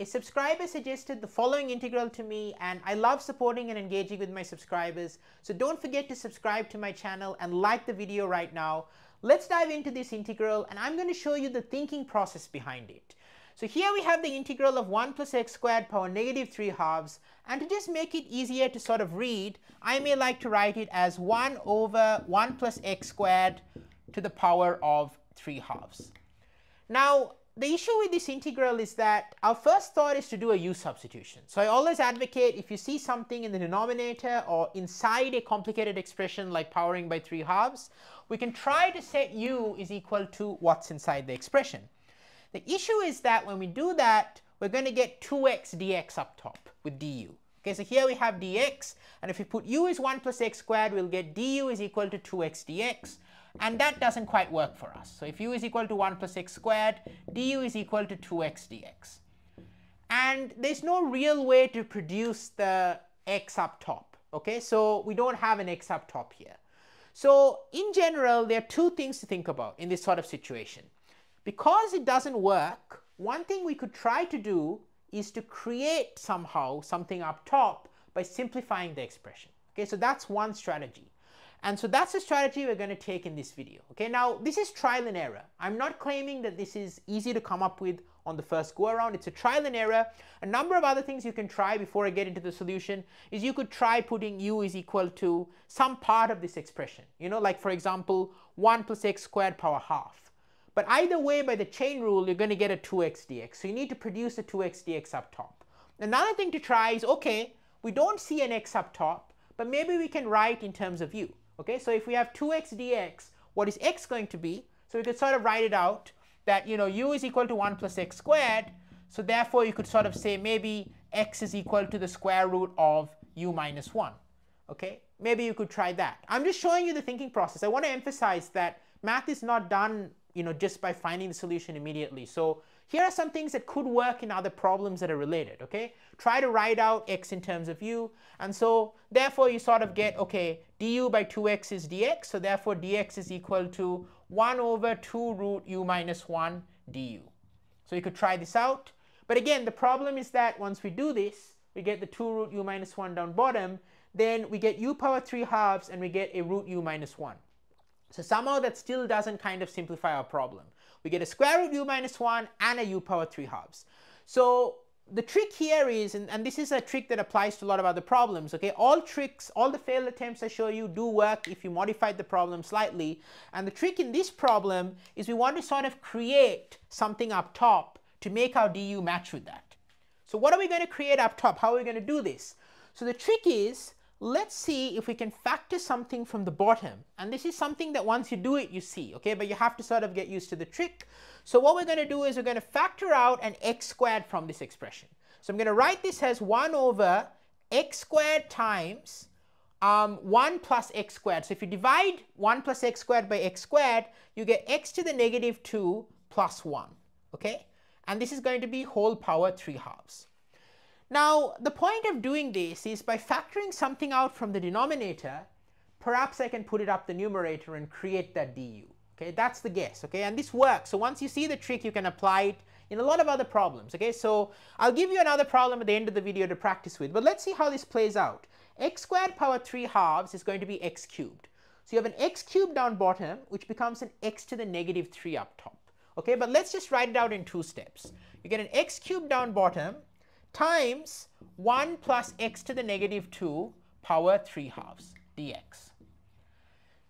A subscriber suggested the following integral to me, and I love supporting and engaging with my subscribers. So don't forget to subscribe to my channel and like the video right now. Let's dive into this integral, and I'm going to show you the thinking process behind it. So here we have the integral of 1 plus x squared power negative 3 halves, and to just make it easier to sort of read, I may like to write it as 1 over 1 plus x squared to the power of 3 halves. Now, the issue with this integral is that our first thought is to do a u substitution. So I always advocate, if you see something in the denominator or inside a complicated expression like powering by 3 halves, we can try to set u is equal to what's inside the expression. The issue is that when we do that, we're going to get 2x dx up top with du. Okay, so here we have dx, and if we put u is 1 plus x squared, we'll get du is equal to 2x dx. And that doesn't quite work for us. So if u is equal to 1 plus x squared, du is equal to 2x dx. And there's no real way to produce the x up top. Okay, so we don't have an x up top here. So in general, there are two things to think about in this sort of situation. Because it doesn't work, one thing we could try to do is to create somehow something up top by simplifying the expression. Okay, so that's one strategy. And so that's the strategy we're going to take in this video. Okay, now this is trial and error. I'm not claiming that this is easy to come up with on the first go around. It's a trial and error. A number of other things you can try before I get into the solution is you could try putting u is equal to some part of this expression. You know, like for example, 1 plus x squared power half. But either way, by the chain rule, you're going to get a 2x dx. So you need to produce a 2x dx up top. Another thing to try is, okay, we don't see an x up top, but maybe we can write in terms of u. Okay, so if we have 2x dx, what is x going to be? So we could sort of write it out that, you know, u is equal to 1 plus x squared. So therefore, you could sort of say maybe x is equal to the square root of u minus 1. Okay, maybe you could try that. I'm just showing you the thinking process. I want to emphasize that math is not done, you know, just by finding the solution immediately. So here are some things that could work in other problems that are related, okay? Try to write out x in terms of u, and so therefore you sort of get, okay, du by 2x is dx, so therefore dx is equal to 1 over 2 root u minus 1 du. So you could try this out, but again, the problem is that once we do this, we get the 2 root u minus 1 down bottom, then we get u power 3 halves and we get a root u minus 1. So somehow that still doesn't kind of simplify our problem. We get a square root of u minus 1 and a u power 3 halves. So the trick here is, and this is a trick that applies to a lot of other problems, okay? All tricks, all the failed attempts I show you do work if you modified the problem slightly. And the trick in this problem is we want to sort of create something up top to make our du match with that. So what are we going to create up top? How are we going to do this? So the trick is, let's see if we can factor something from the bottom. And this is something that once you do it, you see, okay? But you have to sort of get used to the trick. So what we're going to do is we're going to factor out an x squared from this expression. So I'm going to write this as 1 over x squared times 1 plus x squared. So if you divide 1 plus x squared by x squared, you get x to the negative 2 plus 1, okay? And this is going to be whole power 3 halves. Now, the point of doing this is by factoring something out from the denominator, perhaps I can put it up the numerator and create that du. Okay, that's the guess, okay, and this works. So once you see the trick, you can apply it in a lot of other problems, okay. So I'll give you another problem at the end of the video to practice with, but let's see how this plays out. X squared power 3 halves is going to be x cubed. So you have an x cubed down bottom, which becomes an x to the negative 3 up top, okay, but let's just write it out in two steps. You get an x cubed down bottom times 1 plus x to the negative 2 power 3 halves dx.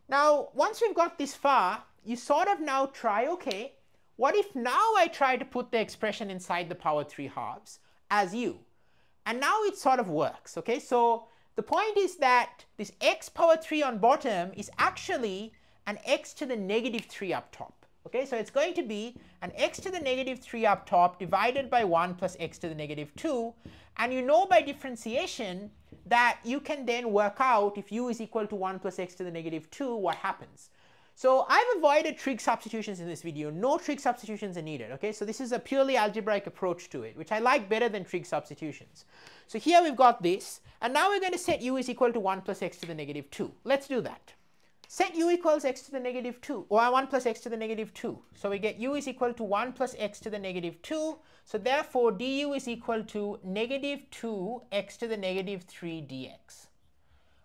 Now, once we've got this far, you sort of now try, okay, what if now I try to put the expression inside the power 3 halves as u? And now it sort of works, okay? So the point is that this x power 3 on bottom is actually an x to the negative 3 up top. Okay, so it's going to be an x to the negative 3 up top divided by 1 plus x to the negative 2. And you know by differentiation that you can then work out if u is equal to 1 plus x to the negative 2, what happens. So I've avoided trig substitutions in this video. No trig substitutions are needed. Okay, so this is a purely algebraic approach to it, which I like better than trig substitutions. So here we've got this. And now we're going to set u is equal to 1 plus x to the negative 2. Let's do that. Set u equals x to the negative 2, or 1 plus x to the negative 2. So we get u is equal to 1 plus x to the negative 2. So therefore, du is equal to negative 2 x to the negative 3 dx.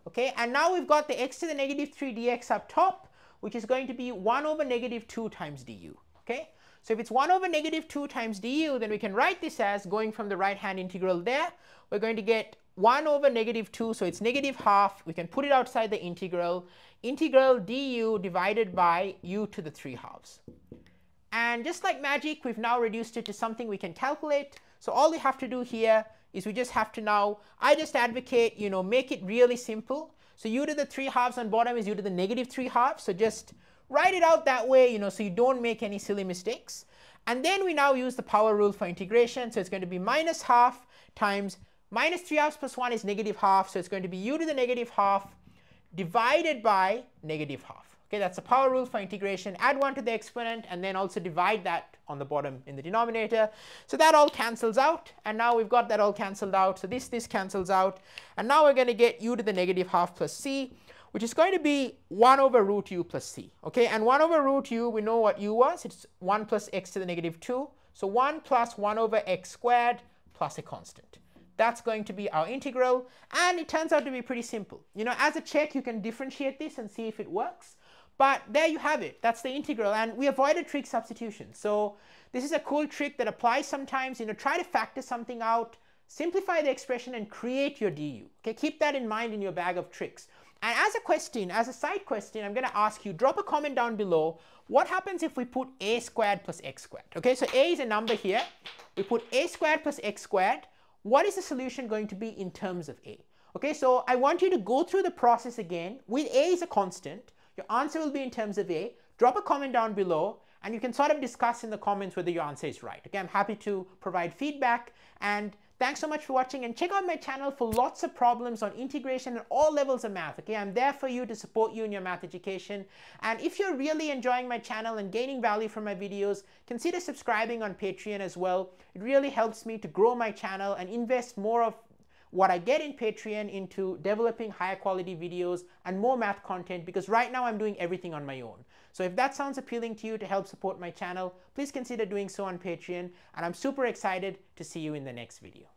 Okay, and now we've got the x to the negative 3 dx up top, which is going to be 1 over negative 2 times du. Okay, so if it's 1 over negative 2 times du, then we can write this as going from the right hand integral there. We're going to get 1 over negative 2, so it's negative half. We can put it outside the integral. Integral du divided by u to the 3 halves. And just like magic, we've now reduced it to something we can calculate. So all we have to do here is we just have to now, I just advocate, you know, make it really simple. So u to the 3 halves on bottom is u to the negative 3 halves. So just write it out that way, you know, so you don't make any silly mistakes. And then we now use the power rule for integration. So it's going to be minus half times minus 3 halves plus 1 is negative half, so it's going to be u to the negative half divided by negative half. Okay, that's the power rule for integration. Add 1 to the exponent and then also divide that on the bottom in the denominator. So that all cancels out, and now we've got that all cancelled out. So this cancels out, and now we're going to get u to the negative half plus c, which is going to be 1 over root u plus c. Okay, and 1 over root u, we know what u was. It's 1 plus x to the negative 2. So 1 plus 1 over x squared plus a constant. That's going to be our integral, and it turns out to be pretty simple. You know, as a check, you can differentiate this and see if it works, but there you have it. That's the integral, and we avoided trig substitution. So this is a cool trick that applies sometimes. You know, try to factor something out, simplify the expression, and create your du. Okay, keep that in mind in your bag of tricks. And as a question, as a side question, I'm going to ask you, drop a comment down below, what happens if we put a squared plus x squared? Okay, so a is a number here. We put a squared plus x squared. What is the solution going to be in terms of a? Okay, so I want you to go through the process again. With a is a constant, your answer will be in terms of a. Drop a comment down below, and you can sort of discuss in the comments whether your answer is right. Okay, I'm happy to provide feedback, and thanks so much for watching, and check out my channel for lots of problems on integration and all levels of math. Okay, I'm there for you to support you in your math education, and if you're really enjoying my channel and gaining value from my videos, consider subscribing on Patreon as well. It really helps me to grow my channel and invest more of what I get in Patreon into developing higher quality videos and more math content, because right now I'm doing everything on my own. So if that sounds appealing to you to help support my channel, please consider doing so on Patreon, and I'm super excited to see you in the next video.